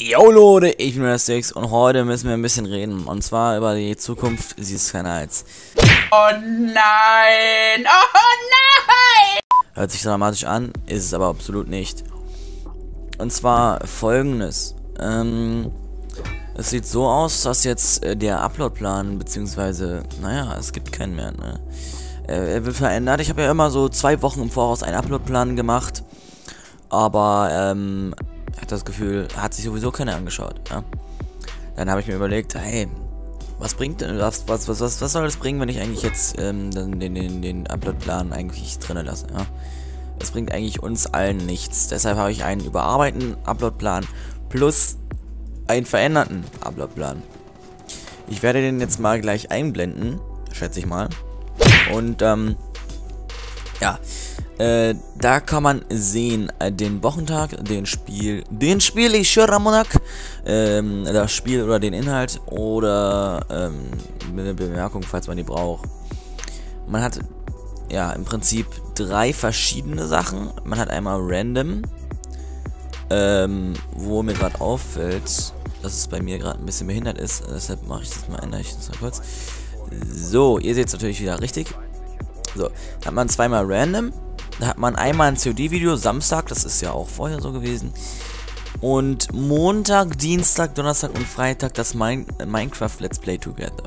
Yo Leute, ich bin der STicKS und heute müssen wir ein bisschen reden. Und zwar über die Zukunft dieses Kanals. Oh nein! Oh nein! Hört sich dramatisch an, ist es aber absolut nicht. Und zwar folgendes. Es sieht so aus, dass jetzt der Uploadplan, beziehungsweise, naja, es gibt keinen mehr, ne? Er wird verändert. Ich habe ja immer so 2 Wochen im Voraus einen Uploadplan gemacht. Aber, hat das Gefühl, hat sich sowieso keiner angeschaut. Ja? Dann habe ich mir überlegt, hey, was bringt denn, was soll das bringen, wenn ich eigentlich jetzt den Uploadplan eigentlich drin lasse? Ja? Das bringt eigentlich uns allen nichts. Deshalb habe ich einen überarbeiteten Uploadplan plus einen veränderten Uploadplan. Ich werde den jetzt mal gleich einblenden, schätze ich mal. Und ja. Da kann man sehen, den Wochentag, den Spiel, ich schwöre Monaco, das Spiel oder den Inhalt oder eine Bemerkung, falls man die braucht. Man hat ja im Prinzip 3 verschiedene Sachen. Man hat einmal Random, wo mir gerade auffällt, dass es bei mir gerade ein bisschen behindert ist, deshalb mache ich das mal, ändere ich das mal kurz. So, ihr seht es natürlich wieder richtig. So, hat man 2-mal Random. Da hat man einmal ein COD-Video, Samstag, das ist ja auch vorher so gewesen. Und Montag, Dienstag, Donnerstag und Freitag das Minecraft Let's Play Together.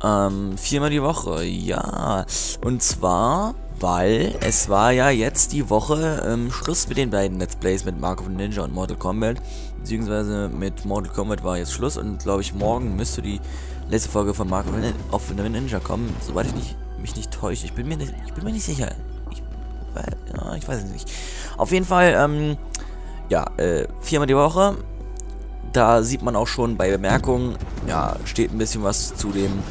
4-mal die Woche, ja. Und zwar, weil es war ja jetzt die Woche Schluss mit den beiden Let's Plays mit Mark of the Ninja und Mortal Kombat. Beziehungsweise mit Mortal Kombat war jetzt Schluss und glaube ich morgen müsste die letzte Folge von Mark of the Ninja kommen, soweit ich mich nicht täusche. Ich bin mir nicht sicher. Ich weiß es nicht. Auf jeden Fall, ja, 4-mal die Woche. Da sieht man auch schon bei Bemerkungen, ja, steht ein bisschen was zu dem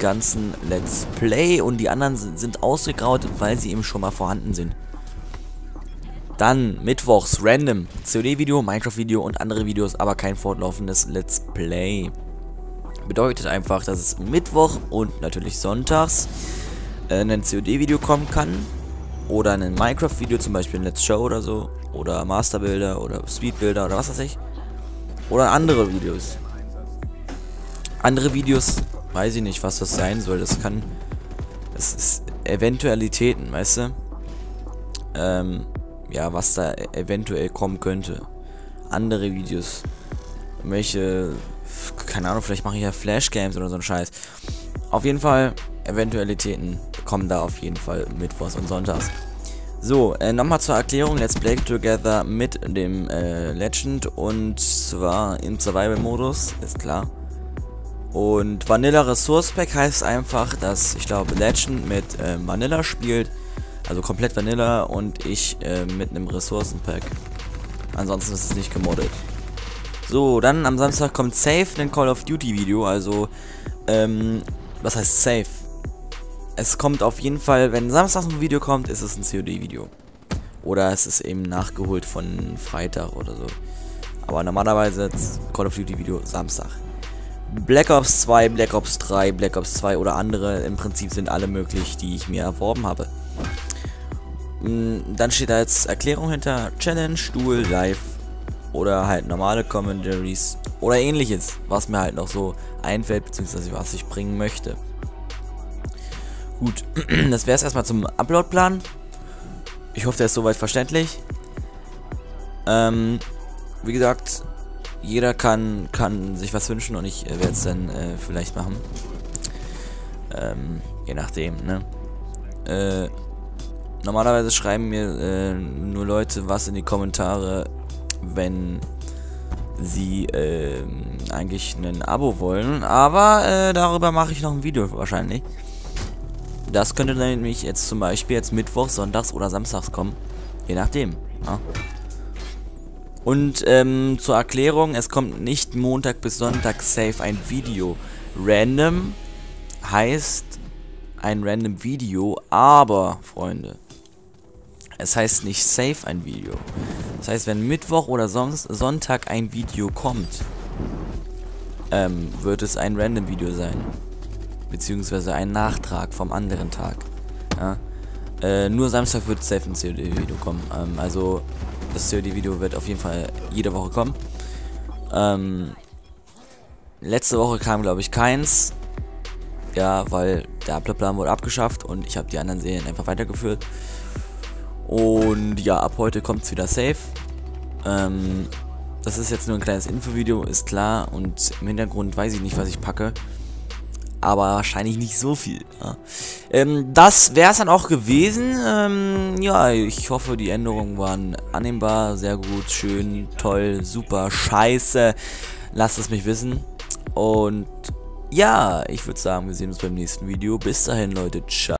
ganzen Let's Play und die anderen sind ausgegraut, weil sie eben schon mal vorhanden sind. Dann mittwochs Random, COD-Video, Minecraft-Video und andere Videos, aber kein fortlaufendes Let's Play. Bedeutet einfach, dass es Mittwoch und natürlich sonntags ein COD-Video kommen kann. Oder ein Minecraft-Video, zum Beispiel ein Let's Show oder so. Oder Masterbilder oder Speedbilder oder was weiß ich. Oder andere Videos. Andere Videos, weiß ich nicht, was das sein soll. Das kann... Das ist Eventualitäten, weißt du? Ja, was da eventuell kommen könnte. Andere Videos. Welche... Keine Ahnung, vielleicht mache ich ja Flash-Games oder so einen Scheiß. Auf jeden Fall, Eventualitäten kommen da auf jeden Fall mittwochs und sonntags. So, nochmal zur Erklärung, Let's Play Together mit dem Legend und zwar im Survival-Modus, ist klar. Und Vanilla Resource Pack heißt einfach, dass ich glaube Legend mit Vanilla spielt, also komplett Vanilla und ich mit einem Ressourcen-Pack. Ansonsten ist es nicht gemoddet. So, dann am Samstag kommt safe ein Call of Duty Video, also, was heißt safe? Es kommt auf jeden Fall, wenn Samstag ein Video kommt, ist es ein COD Video. Oder es ist eben nachgeholt von Freitag oder so. Aber normalerweise Call of Duty Video Samstag. Black Ops 2, Black Ops 3, Black Ops 2 oder andere, im Prinzip sind alle möglich, die ich mir erworben habe. Dann steht da jetzt Erklärung hinter, Challenge, Stuhl, Live. Oder halt normale Commentaries oder ähnliches, was mir halt noch so einfällt, beziehungsweise was ich bringen möchte. Gut, das wäre es erstmal zum Uploadplan. Ich hoffe, der ist soweit verständlich. Wie gesagt, jeder kann sich was wünschen und ich werde es dann vielleicht machen. Je nachdem, ne? Normalerweise schreiben mir nur Leute was in die Kommentare, wenn sie eigentlich ein Abo wollen, aber darüber mache ich noch ein Video wahrscheinlich. Das könnte dann nämlich jetzt zum Beispiel jetzt mittwochs, sonntags oder samstags kommen, je nachdem. Ja. Und zur Erklärung, es kommt nicht Montag bis Sonntag safe ein Video. Random heißt ein Random Video, aber Freunde, es heißt nicht safe ein Video. Das heißt, wenn Mittwoch oder Sonntag ein Video kommt, wird es ein Random Video sein. Beziehungsweise ein Nachtrag vom anderen Tag. Ja? Nur Samstag wird safe ein COD-Video kommen. Also Das Dirty-Video wird auf jeden Fall jede Woche kommen. Letzte Woche kam, glaube ich, keins. Ja, weil der Uploadplan wurde abgeschafft und ich habe die anderen Serien einfach weitergeführt. Und ja, ab heute kommt es wieder safe. Das ist jetzt nur ein kleines Infovideo, ist klar. Und im Hintergrund weiß ich nicht, was ich packe. Aber wahrscheinlich nicht so viel. Ja. Das wäre es dann auch gewesen. Ja, ich hoffe, die Änderungen waren annehmbar. Sehr gut, schön, toll, super, scheiße. Lasst es mich wissen. Und ja, ich würde sagen, wir sehen uns beim nächsten Video. Bis dahin, Leute. Ciao.